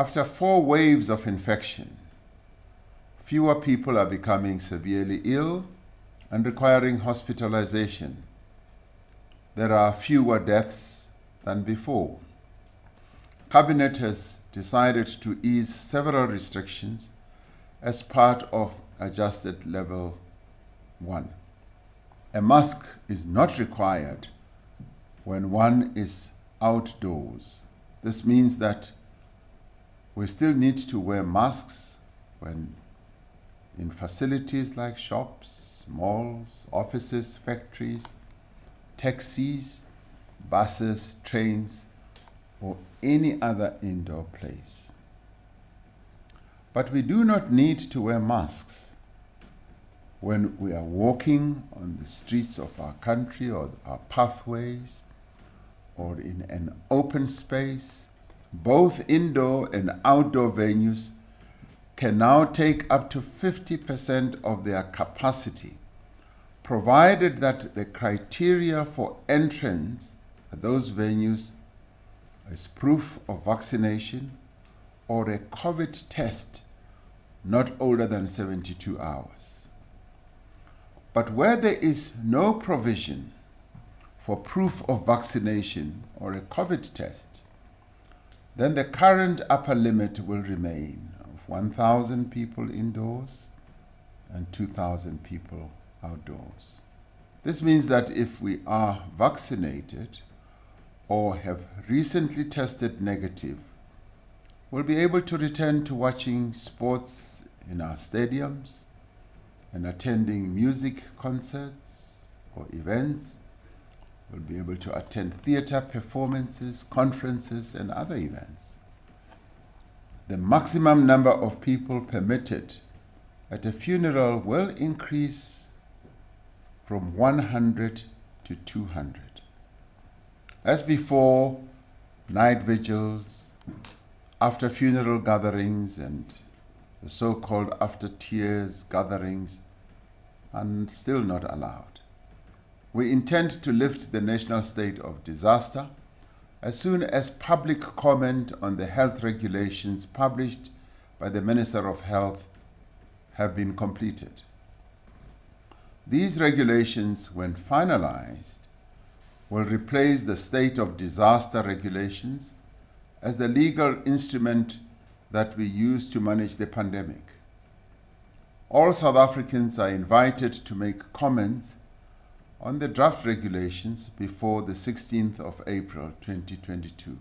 After 4 waves of infection, fewer people are becoming severely ill and requiring hospitalization. There are fewer deaths than before. Cabinet has decided to ease several restrictions as part of adjusted level 1. A mask is not required when one is outdoors. This means that we still need to wear masks when in facilities like shops, malls, offices, factories, taxis, buses, trains, or any other indoor place. But we do not need to wear masks when we are walking on the streets of our country or our pathways or in an open space. Both indoor and outdoor venues can now take up to 50% of their capacity, provided that the criteria for entrance at those venues is proof of vaccination or a COVID test not older than 72 hours. But where there is no provision for proof of vaccination or a COVID test, then the current upper limit will remain of 1,000 people indoors and 2,000 people outdoors. This means that if we are vaccinated or have recently tested negative, we'll be able to return to watching sports in our stadiums and attending music concerts or events. We'll be able to attend theater performances, conferences, and other events. The maximum number of people permitted at a funeral will increase from 100 to 200. As before, night vigils, after funeral gatherings, and the so-called after tears gatherings are still not allowed. We intend to lift the national state of disaster as soon as public comment on the health regulations published by the Minister of Health have been completed. These regulations, when finalized, will replace the state of disaster regulations as the legal instrument that we use to manage the pandemic. All South Africans are invited to make comments on the draft regulations before the 16th of April 2022.